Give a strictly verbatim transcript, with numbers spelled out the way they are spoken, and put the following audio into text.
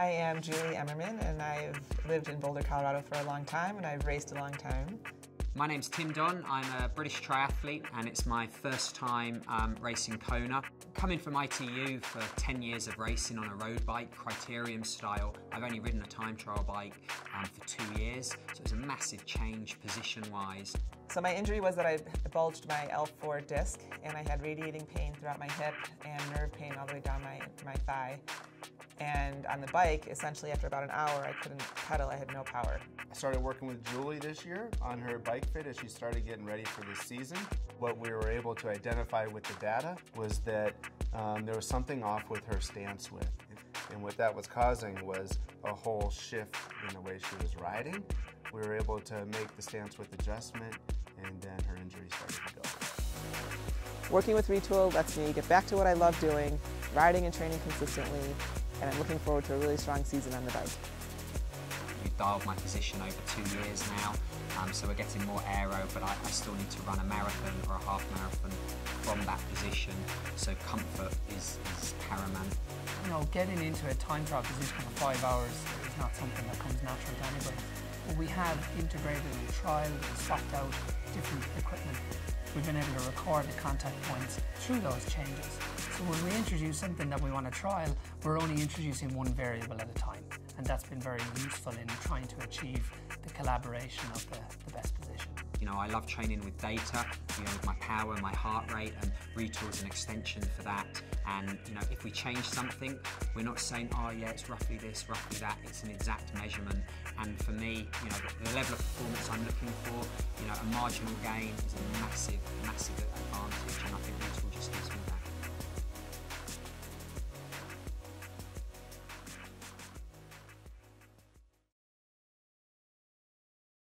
I am Julie Emmerman, and I've lived in Boulder, Colorado for a long time, and I've raced a long time. My name's Tim Don. I'm a British triathlete, and it's my first time um, racing Kona. Coming from I T U for ten years of racing on a road bike, criterium style, I've only ridden a time trial bike um, for two years, so it was a massive change position-wise. So my injury was that I bulged my L four disc, and I had radiating pain throughout my hip and nerve pain all the way down my, my thigh. And on the bike, essentially after about an hour, I couldn't pedal, I had no power. I started working with Julie this year on her bike fit as she started getting ready for this season. What we were able to identify with the data was that um, there was something off with her stance width. And what that was causing was a whole shift in the way she was riding. We were able to make the stance width adjustment, and then her injury started to go. Working with Retül lets me get back to what I love doing, riding and training consistently, and I'm looking forward to a really strong season on the bike. We've dialed my position over two years now, um, so we're getting more aero, but I, I still need to run a marathon or a half marathon from that position, so comfort is, is paramount. You know, getting into a time trial position for five hours is not something that comes natural to anybody. We have integrated and trialed and swapped out different equipment. We've been able to record the contact points through those changes. So when we introduce something that we want to trial, we're only introducing one variable at a time. And that's been very useful in trying to achieve the collaboration of the, the best position. You know, I love training with data, you know, with my power, my heart rate, and Retül is an extension for that. And, you know, if we change something, we're not saying, oh yeah, it's roughly this, roughly that, it's an exact measurement. And for me, you know, the level of performance I'm looking for, you know, a marginal gain is a massive